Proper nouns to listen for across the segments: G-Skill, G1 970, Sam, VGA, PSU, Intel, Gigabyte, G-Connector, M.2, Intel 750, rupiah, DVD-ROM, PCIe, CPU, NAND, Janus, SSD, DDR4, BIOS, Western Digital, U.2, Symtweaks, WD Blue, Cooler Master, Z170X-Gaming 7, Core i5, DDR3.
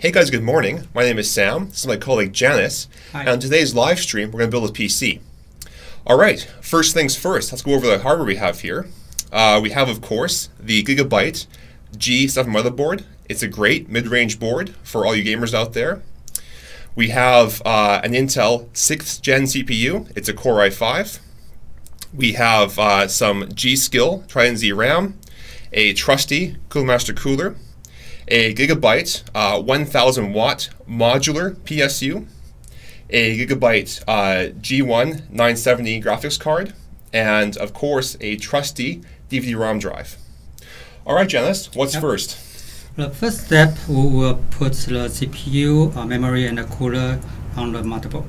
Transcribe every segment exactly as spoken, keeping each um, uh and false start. Hey guys, good morning. My name is Sam. This is my colleague Janus. Hi. And on today's live stream, we're going to build a P C. All right, first things first, let's go over the hardware we have here. Uh, we have, of course, the Gigabyte G seven motherboard. It's a great mid-range board for all you gamers out there. We have uh, an Intel sixth gen C P U. It's a Core i five. We have uh, some G-Skill Trident Z RAM, a trusty Cooler Master cooler, a Gigabyte uh, one thousand watt modular P S U, a Gigabyte uh, G one nine seventy graphics card, and of course a trusty D V D ROM drive. All right, Janus, what's yep. first? The first step, we will put the C P U, uh, memory, and the cooler on the motherboard.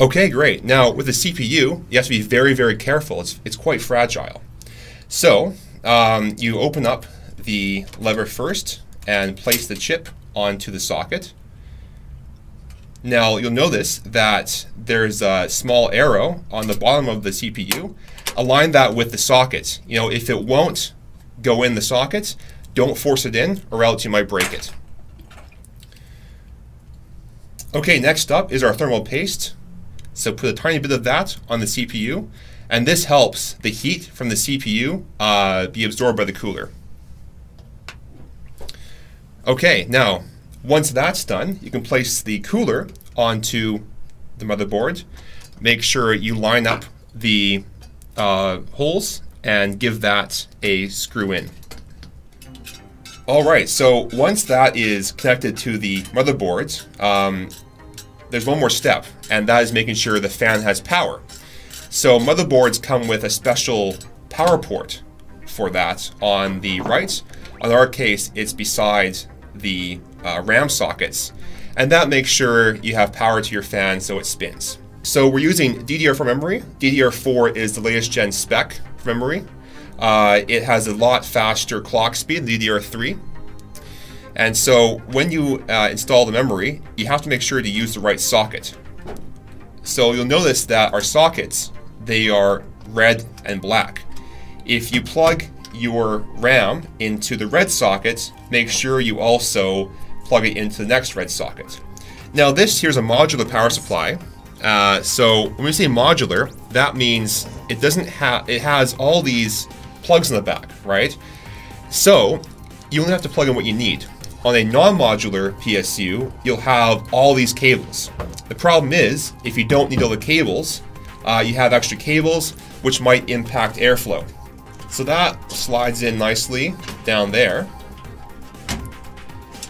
Okay, great. Now with the C P U, you have to be very, very careful. It's, it's quite fragile. So um, you open up the lever first and place the chip onto the socket. Now you'll notice that there's a small arrow on the bottom of the C P U. Align that with the socket. You know, if it won't go in the socket, don't force it in or else you might break it. Okay, next up is our thermal paste. So put a tiny bit of that on the C P U, and this helps the heat from the C P U uh, be absorbed by the cooler. Okay, now once that's done, you can place the cooler onto the motherboard. Make sure you line up the uh, holes and give that a screw in. All right, so once that is connected to the motherboard, um, there's one more step, and that is making sure the fan has power. So motherboards come with a special power port for that on the right. In our case, it's beside the uh, RAM sockets, and that makes sure you have power to your fan so it spins. So we're using D D R four memory. D D R four is the latest gen spec memory. Uh, it has a lot faster clock speed than D D R three, and so when you uh, install the memory, you have to make sure to use the right socket. So you'll notice that our sockets, they are red and black. If you plug your RAM into the red socket, make sure you also plug it into the next red socket. Now this here's a modular power supply. Uh, so when we say modular, that means it doesn't have, it has all these plugs in the back, right? So you only have to plug in what you need. On a non-modular P S U, you'll have all these cables. The problem is, if you don't need all the cables, uh, you have extra cables, which might impact airflow. So that slides in nicely down there.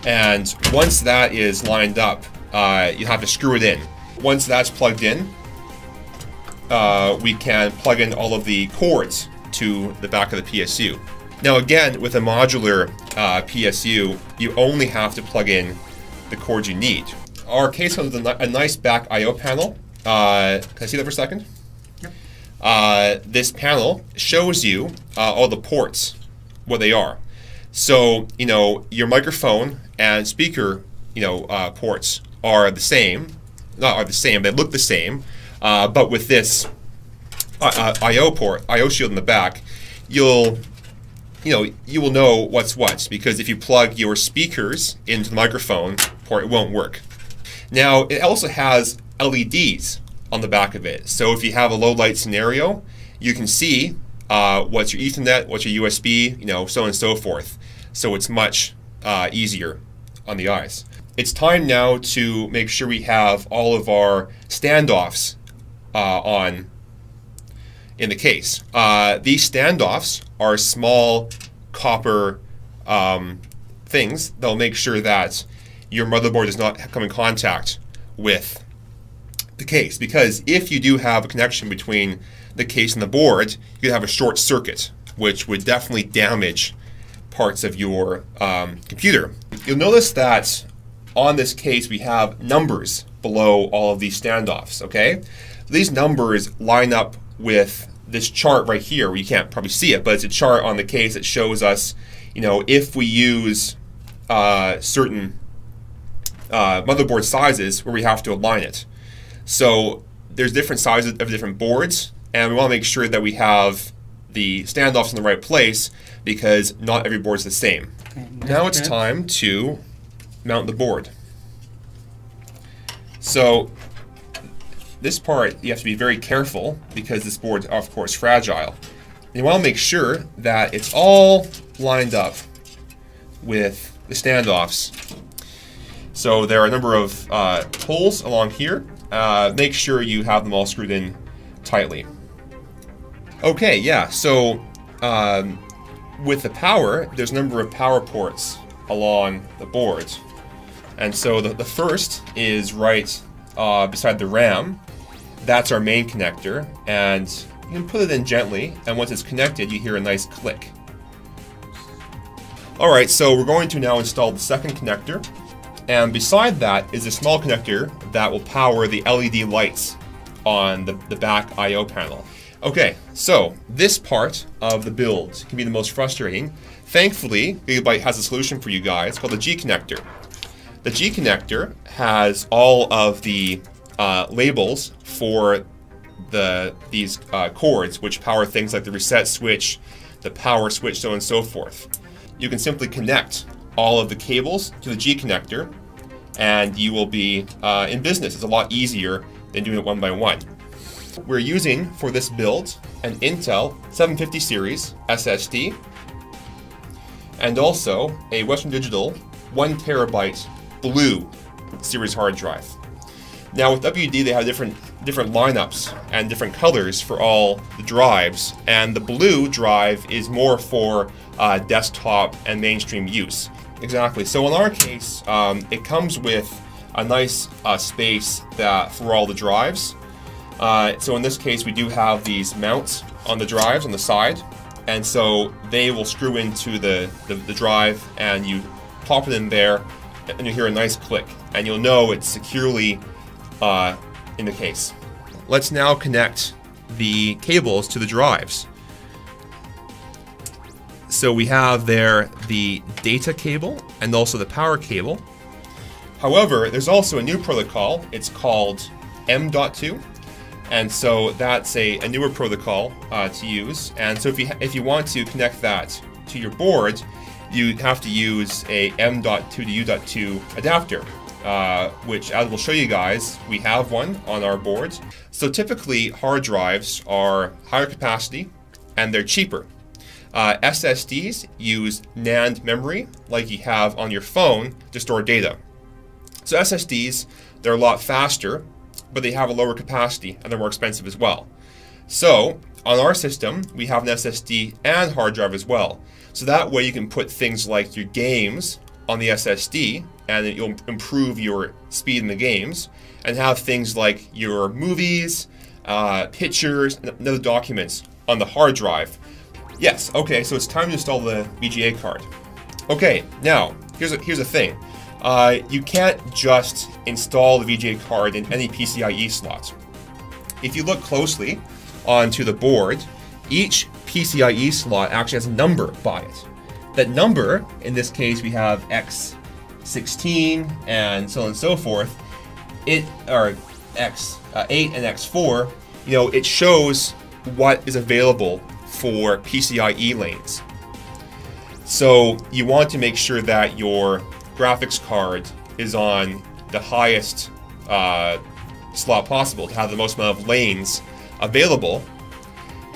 And once that is lined up, uh, you have to screw it in. Once that's plugged in, uh, we can plug in all of the cords to the back of the P S U. Now again, with a modular uh, P S U, you only have to plug in the cords you need. Our case comes with a nice back I O panel. Uh, can I see that for a second? Uh, this panel shows you uh, all the ports, what they are. So, you know, your microphone and speaker, you know, uh, ports are the same. Not are the same, they look the same. Uh, but with this uh, uh, I O port, I O shield in the back, you'll, you know, you will know what's what. Because if you plug your speakers into the microphone port, it won't work. Now, it also has L E Ds on the back of it. So if you have a low light scenario, you can see uh, what's your Ethernet, what's your U S B, you know, so on and so forth. So it's much uh, easier on the eyes. It's time now to make sure we have all of our standoffs uh, on in the case. Uh, these standoffs are small copper um, things that'll make sure that your motherboard does not come in contact with the case, because if you do have a connection between the case and the board, you could have a short circuit, which would definitely damage parts of your um, computer. You'll notice that on this case we have numbers below all of these standoffs, okay? These numbers line up with this chart right here. You can't probably see it, but it's a chart on the case that shows us, you know, if we use uh, certain uh, motherboard sizes where we have to align it. So there's different sizes of different boards, and we want to make sure that we have the standoffs in the right place, because not every board is the same. Okay, now it's time to mount the board. So this part, you have to be very careful because this board's of course fragile. You want to make sure that it's all lined up with the standoffs. So there are a number of uh, holes along here. Uh, make sure you have them all screwed in tightly. Okay, yeah, so um, with the power, there's a number of power ports along the board. And so the, the first is right uh, beside the RAM. That's our main connector, and you can put it in gently, and once it's connected, you hear a nice click. Alright, so we're going to now install the second connector, and beside that is a small connector that will power the L E D lights on the, the back I O panel. Okay, so this part of the build can be the most frustrating. Thankfully, Gigabyte has a solution for you guys called the G-Connector. The G-Connector has all of the uh, labels for the these uh, cords, which power things like the reset switch, the power switch, so on and so forth. You can simply connect all of the cables to the G-Connector, and you will be uh, in business. It's a lot easier than doing it one by one. We're using, for this build, an Intel seven fifty series S S D, and also a Western Digital one terabyte blue series hard drive. Now with W D, they have different different lineups and different colors for all the drives, and the blue drive is more for uh, desktop and mainstream use. Exactly. So in our case, um, it comes with a nice uh, space that for all the drives. Uh, so in this case, we do have these mounts on the drives on the side, and so they will screw into the the, the drive, and you pop it in there, and you hear a nice click, and you'll know it's securely uh, in the case. Let's now connect the cables to the drives. So we have there the data cable and also the power cable. However, there's also a new protocol. It's called M dot two, and so that's a, a newer protocol uh, to use. And so if you if you want to connect that to your board, you have to use a M dot two to U dot two adapter, uh, which, as we'll show you guys, we have one on our boards. So typically hard drives are higher capacity and they're cheaper. Uh, S S Ds use NAND memory like you have on your phone to store data. So S S Ds, they're a lot faster, but they have a lower capacity and they're more expensive as well. So on our system, we have an S S D and hard drive as well. So that way you can put things like your games on the S S D, and it will improve your speed in the games, and have things like your movies, uh, pictures, and other documents on the hard drive. Yes, okay, so it's time to install the V G A card. Okay, now, here's a, here's a thing. Uh, you can't just install the V G A card in any P C I E slot. If you look closely onto the board, each P C I E slot actually has a number by it. That number, in this case we have X sixteen and so on and so forth, it, or X eight and X four, you know, it shows what is available for P C I E lanes. So you want to make sure that your graphics card is on the highest uh, slot possible to have the most amount of lanes available,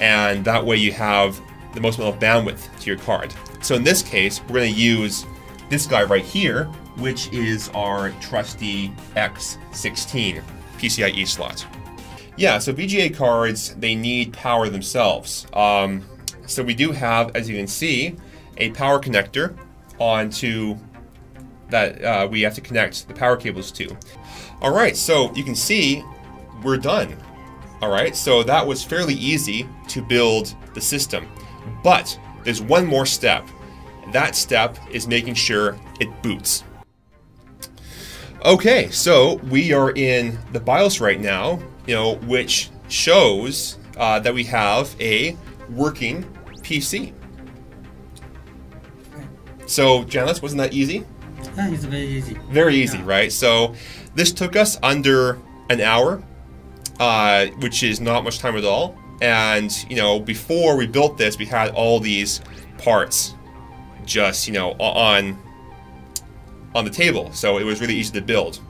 and that way you have the most amount of bandwidth to your card. So in this case, we're going to use this guy right here, which is our trusty X sixteen P C I E slot. Yeah, so V G A cards, they need power themselves. Um, so we do have, as you can see, a power connector onto that uh, we have to connect the power cables to. Alright, so you can see we're done. Alright, so that was fairly easy to build the system, but there's one more step. That step is making sure it boots. Okay, so we are in the BIOS right now, you know, which shows uh, that we have a working P C. So, Janus, wasn't that easy? Yeah, it's very easy. Very easy, yeah. Right? So, this took us under an hour. Uh, which is not much time at all, and you know, before we built this, we had all these parts just, you know, on on the table, so it was really easy to build.